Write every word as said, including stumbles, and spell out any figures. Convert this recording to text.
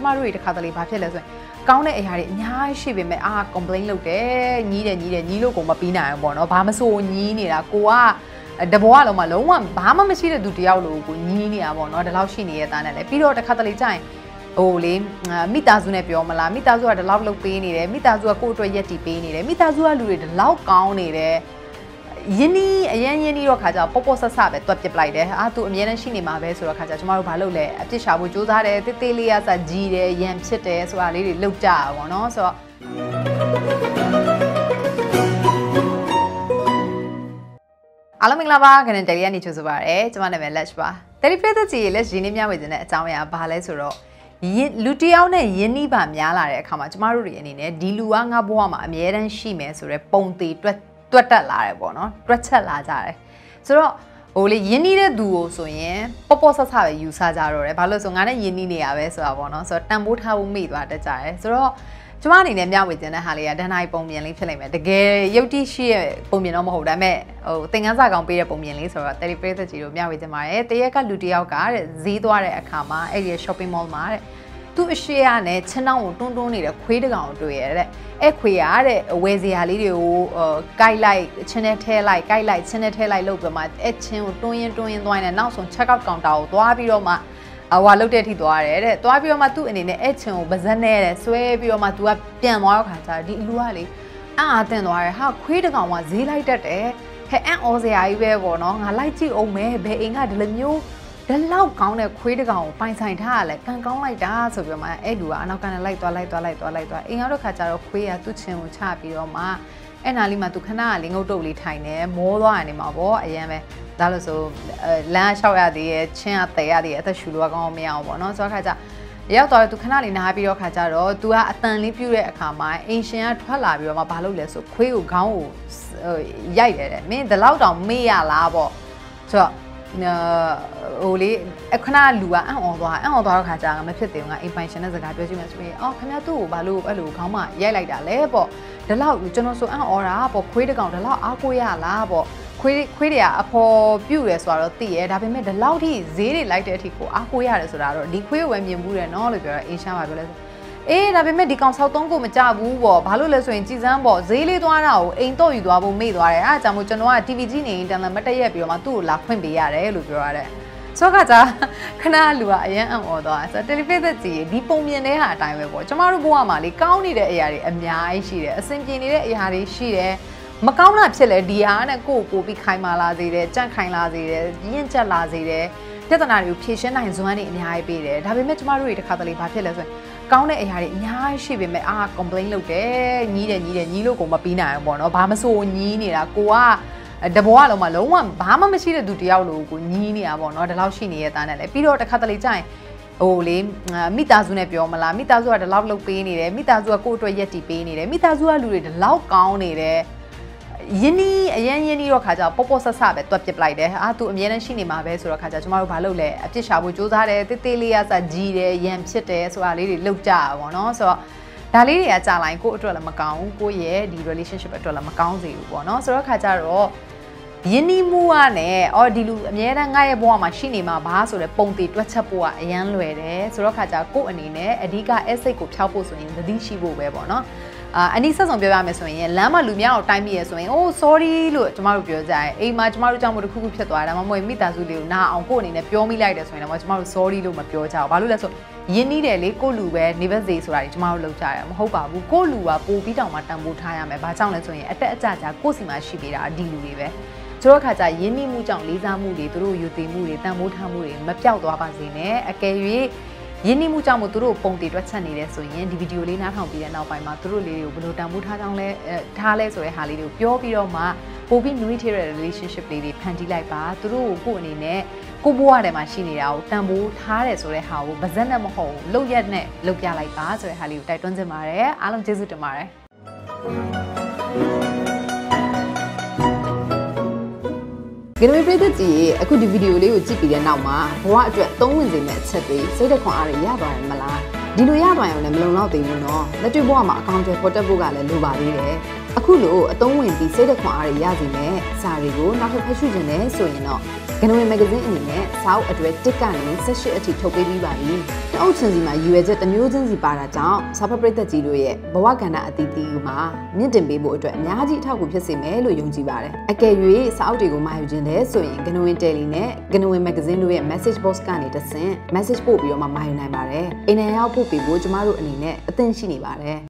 Tomorrow, Katali Pachelas. Count a Hari, Yashibi, ah, complain look there, need a need a Nilo Comapina, Bono, Pamaso, Nini, Akua, Dabualo Maloma, Bama Messina Dutialo, Nini, I won't allow she near than a period of Catholic time. Ole, Mitazunapiola, Mitazu at a love look painted, Mitazu a coat or yeti painted, Mitazu a lurid, loud counted. Yeni, Yeni Rokaja, Poposa Sabbath, Top Jeplide, Atu Mian Shinima, Vesukaja, tomorrow Palole, Tisha, which was at Titelias, a Gide, Yam City, so I really looked down also. Alamilava can tell you to survive, eh? One of a lashba. Telepath, let's Jinimia within a Tamia Palesuro. Lutiaune, Yeniba Miala, Kamachmaru, and Diluanga Buama, Mian Shimes, or a Ponti. Twata la bono, twata lazare. So, only ye need a duo so ye, Poposas have a use as our Palosongana, ye need a so abono, so Tambut have meat what a child. So, Jumani Nemia within a halia, then I pomianly film at the gay Yoti she pominomo dame. Oh, thing as I compare pomianly, so a telepath Jumia with the Mare, Teaka Lutiaukar, Zidware Akama, a shopping mall mare. To share an edge now, don't need a quid gown to it. Equiare, Wazy Halidio, Guy Chenete like, Guy like Chenete like Logomat, Etchim, Toyin, Toyin, Wine, and now some check out count out, Duabioma, Awalotati Duare, Duabiomatu, and in Etchim, Bazanere, Suabiomatu, Piamarcata, Di Luali. Ah, then why how quid gown was he like that, eh? He and Ozy Iwe were long, a lighty old may being at the new. The loud counter quid gown, pine signed hale, can go like that, so my Edua, and I can light or light or light or light or in other catcher of queer to chin with happy or ma, and Alima to canal, in totally tiny, more animal, or yame, Dalaso, Lash or the chin the idea that should work on me out, or not so catcher. Yato to canal in happy or catcher, or do a tiny pure cama, ancient twalabio, my palulas, or queer gown, yide, mean the loud on me a labo. So, Only a canal lua and all that, and all that has a method in pension as a garbage. You must be, oh, can I do? Balu, Balu, come on, yell like that labor. The loud, you don't so an or up or quit account a lot, aquia labo, quit, quitia, a poor viewers or a tea, and having made the loud he, ziri like the tico, aquia as a rather, dequil when you would an oliver in Shamagolas. Eh, having made the consultango, Majabu, Palulas, and Chizambo, Zili Duana, ain't told you to have made what I asked, and which no T V Gini, and the Matayabio Matu, La Quimbiare, Lugare. So, Kata, Canalua, and all that. So, telepath, Dipomian air time ago. Tomorrow, Guamali, county the air, and Yai, she, a sentient air, she, Macauna, Chile, Diana, Coco, Bicaima Lazide, Jankain Lazide, Yencha Lazide, Tetanari, Kitchen, and Zuani in high bearded. Have you met Marie the Catholic Pachelas? Count a hari, Yashi, may ah complain look there, need a need a Nilo Comapina, Bono, Pamaso, Nini, Akua, Dabualo Maloma, Bama Messina Dutialo, Nini, I won't allow she near than a period of Catholic time. Ole, Mitazunapiola, Mitazu at a love look painted, Mitazu a coat or yeti painted, Mitazu a lurid, loud counted. Yeni, Yeni Rokaja, Poposa Sabbath, Top Jeplide, Atu Mian Shinima, Vesukaja, tomorrow Palole, Tisha, which was at Titelias, a Gide, Yam City, so I really looked down also. Dali at a line coat to a Macau, go ye, the relationship at Macauzi, one also Kajaro Yeni Muane, or Dilu Miananga Boma, Shinima, Basso, the Ponti, Twachapua, Yanluede, Sorokaja, Co and Ine, Adiga, Essay, Chapos in the Dishibo Webona. Anisa on Beva Messoin, Lama Lumia, time years when, oh, sorry, look, tomorrow, a much Marutam would cook to Adamo and Mitazu now on phone in a pure military when a much more sorry Luma Piota, Balulaso, Yenidele, Coluber, Never Zays, right, Marlo Chayam, Hopa, Colua, Popita, Matambu Tayam, and Batanaswing, Atata, Cosima Shibira, Diluve. Toracata, Yeni Mutan, Liza Moody, through Yuti Moody, Tamutamuri, Mapiao, Abazine, a Kay. Yeni mucha motoro ponti dwatsani le so yin video le na thong pi de naw pai ma toro le ko blo tambu tha chang le tha le so ye ha le ko pyo pi daw ma po pi nui the relationship le ni phan ti lai ba toro ko ani ne ko bwa de ma shi ni da ko tambu tha le so ye ha ko bazan na ma ho lou yat ne lou pya lai ba so ye ha le ko tai twan sin ma de a long jesu tin ma de Gonna be the tea, a good video leo chippy and Nama, who are tones in that city, said a con Yaba and Mala. Dilu Yaba and Melon out the Uno, let your warm account of Potabuga and Lubari. A Kulu, a tone in the said a con Yazime, Sarigo, not a Pashujane, so you know. Ganaway magazine ini ni, saw adway tekan ni sesi ati topi biwari. Tahu senzima U S A tanjung senzima raja, sapa perita jilu ye, bawa gana ati tiuma, ni tempe bo adway nyaji thaku biasa melu yang jiwari. Akhirnya saw tigo mahu jenis soye ganaway teli ni, ganaway magazine luwe message box kani tersen, message popi oma mahu naibare. Ina yang popi bo cuma ru ni ni atensi ni bare.